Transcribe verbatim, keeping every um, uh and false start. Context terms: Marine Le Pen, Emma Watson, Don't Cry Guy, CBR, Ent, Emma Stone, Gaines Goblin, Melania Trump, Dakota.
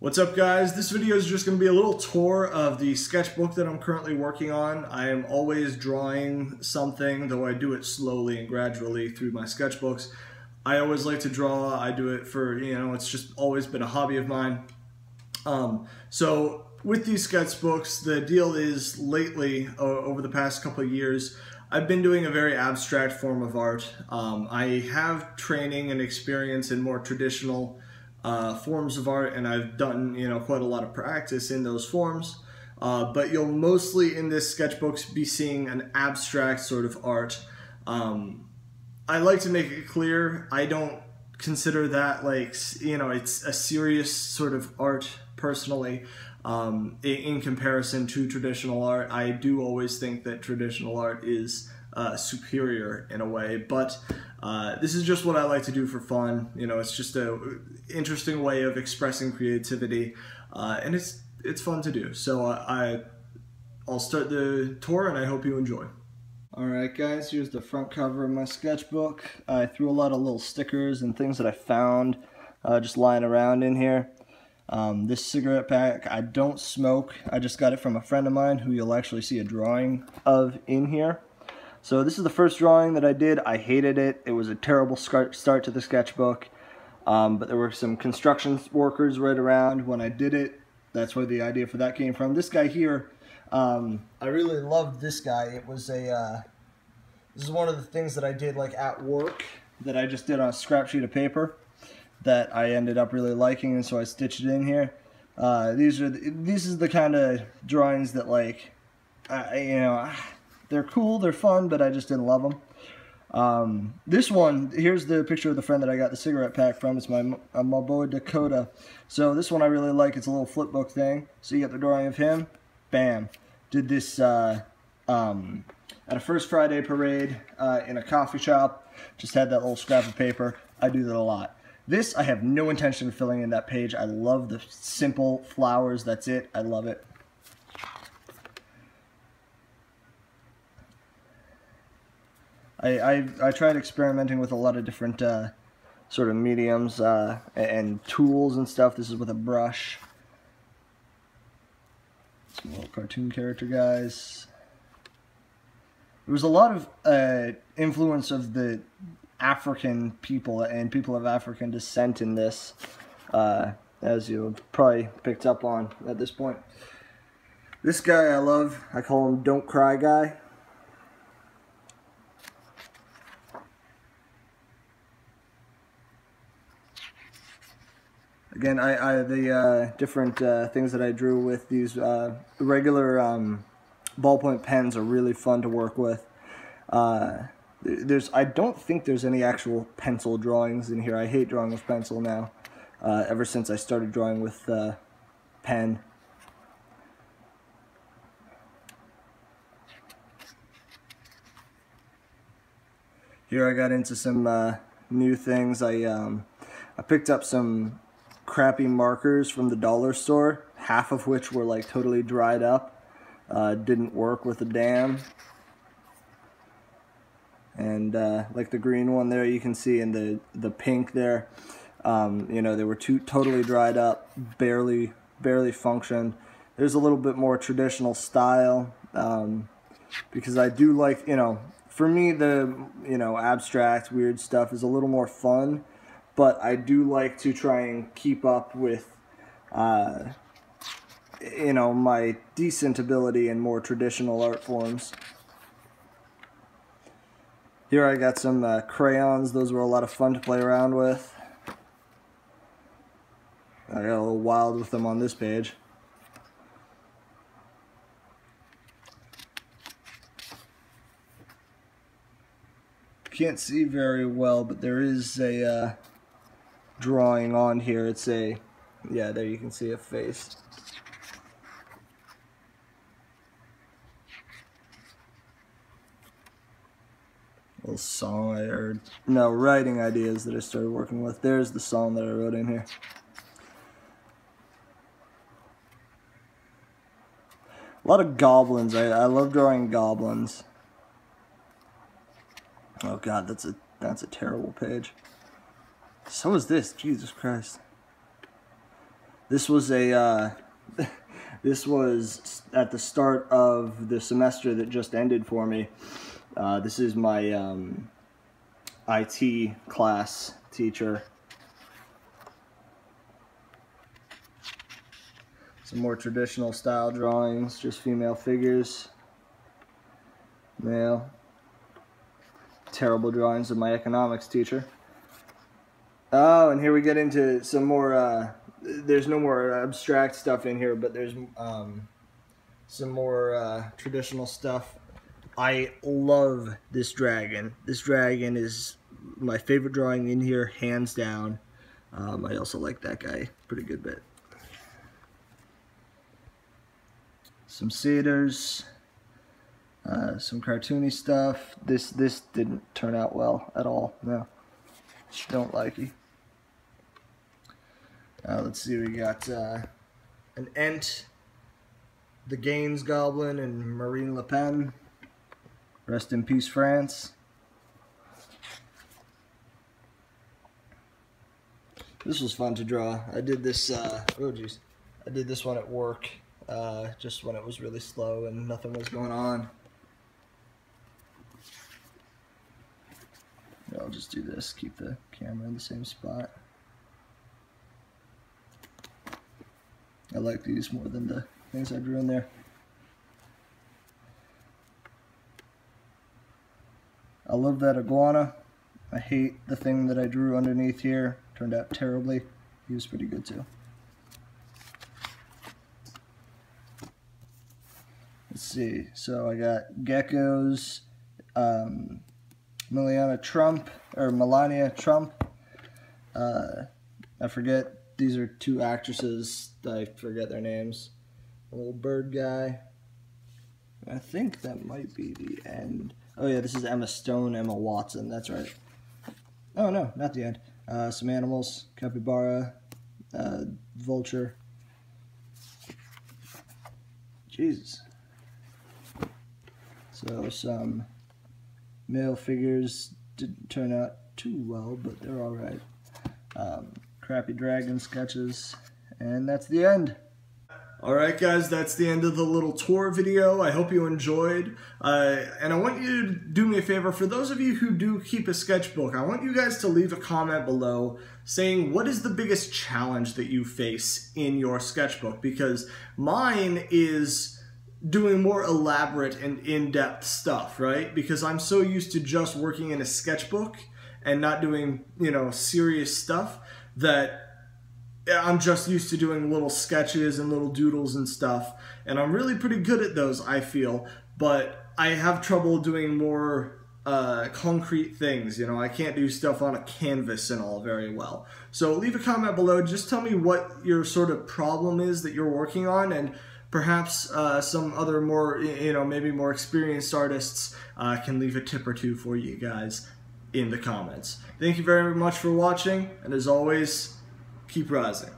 What's up, guys? This video is just going to be a little tour of the sketchbook that I'm currently working on. I am always drawing something, though I do it slowly and gradually through my sketchbooks. I always like to draw. I do it for, you know, it's just always been a hobby of mine. Um, so with these sketchbooks, the deal is lately, uh, over the past couple of years, I've been doing a very abstract form of art. Um, I have training and experience in more traditional uh, forms of art, and I've done, you know, quite a lot of practice in those forms. Uh, but you'll mostly in this sketchbooks be seeing an abstract sort of art. Um, I like to make it clear, I don't consider that, like, you know, it's a serious sort of art personally. Um, in comparison to traditional art, I do always think that traditional art is uh, superior in a way, but uh, this is just what I like to do for fun. You know, it's just an interesting way of expressing creativity, uh, and it's it's fun to do. So uh, I, I'll start the tour, and I hope you enjoy. All right, guys, here's the front cover of my sketchbook. I threw a lot of little stickers and things that I found uh, just lying around in here. Um, this cigarette pack, I don't smoke. I just got it from a friend of mine who you'll actually see a drawing of in here. So this is the first drawing that I did. I hated it. It was a terrible start to the sketchbook. Um, but there were some construction workers right around when I did it. That's where the idea for that came from. This guy here, um, I really loved this guy. It was a, uh, this is one of the things that I did like at work that I just did on a scrap sheet of paper that I ended up really liking, and so I stitched it in here. Uh, these are the, these is the kind of drawings that, like, I, you know, they're cool, they're fun, but I just didn't love them. Um, this one, here's the picture of the friend that I got the cigarette pack from. It's my, uh, my boy Dakota. So this one I really like. It's a little flip book thing. So you got the drawing of him. Bam. Did this uh, um, at a First Friday parade uh, in a coffee shop. Just had that little scrap of paper. I do that a lot. This, I have no intention of filling in that page. I love the simple flowers. That's it. I love it. I, I, I tried experimenting with a lot of different uh, sort of mediums uh, and tools and stuff. This is with a brush. Some little cartoon character guys. There was a lot of uh, influence of the African people and people of African descent in this, uh, as you probably picked up on at this point. This guy I love. I call him Don't Cry Guy. Again, I, I the uh, different uh, things that I drew with these uh, regular um, ballpoint pens are really fun to work with. Uh, There's, I don't think there's any actual pencil drawings in here. I hate drawing with pencil now, uh, ever since I started drawing with uh, pen. Here I got into some uh, new things. I, um, I picked up some crappy markers from the dollar store, half of which were like totally dried up, uh, didn't work with a damn. And uh, like the green one there, you can see, and the the pink there, um, you know, they were too totally dried up, barely barely functioned. There's a little bit more traditional style, um, because I do like, you know, for me the, you know, abstract weird stuff is a little more fun, but I do like to try and keep up with, uh, you know, my decent ability in more traditional art forms. Here I got some uh, crayons. Those were a lot of fun to play around with. I got a little wild with them on this page. Can't see very well, but there is a uh, drawing on here. It's a, yeah, there you can see a face. Little song I heard. No, writing ideas that I started working with. There's the song that I wrote in here. A lot of goblins. I, I love drawing goblins. Oh god, that's a that's a terrible page. So is this. Jesus Christ. This was a uh, this was at the start of the semester that just ended for me. Uh, this is my um, I T class teacher. Some more traditional style drawings, just female figures, male. Terrible drawings of my economics teacher. Oh, and here we get into some more, uh, there's no more abstract stuff in here, but there's um, some more uh, traditional stuff. I love this dragon. This dragon is my favorite drawing in here, hands down. Um, I also like that guy a pretty good bit. Some cedars, uh, some cartoony stuff. This this didn't turn out well at all. No, don't like it. Uh, let's see, we got uh, an Ent, the Gaines Goblin, and Marine Le Pen. Rest in peace, France. This was fun to draw. I did this. Uh, oh geez, I did this one at work. Uh, just when it was really slow and nothing was going on. I'll just do this, keep the camera in the same spot. I like these more than the things I drew in there. I love that iguana. I hate the thing that I drew underneath here. Turned out terribly. He was pretty good too. Let's see, so I got geckos, um, Melania Trump, or Melania Trump, uh, I forget, these are two actresses, I forget their names, a little bird guy, I think that might be the end. Oh yeah, this is Emma Stone, Emma Watson, that's right. Oh no, not the end. Uh, some animals, capybara, uh, vulture, Jesus. So some male figures didn't turn out too well, but they're all right. Um, crappy dragon sketches, and that's the end. All right, guys, that's the end of the little tour video. I hope you enjoyed. Uh, and I want you to do me a favor. For those of you who do keep a sketchbook, I want you guys to leave a comment below saying what is the biggest challenge that you face in your sketchbook, because mine is doing more elaborate and in-depth stuff, right? Because I'm so used to just working in a sketchbook and not doing, you know, serious stuff, that I'm just used to doing little sketches and little doodles and stuff, and I'm really pretty good at those, I feel, but I have trouble doing more uh, concrete things, you know. I can't do stuff on a canvas and all very well. So leave a comment below, just tell me what your sort of problem is that you're working on, and perhaps uh, some other more, you know, maybe more experienced artists uh, can leave a tip or two for you guys in the comments. Thank you very much for watching, and as always, keep rising.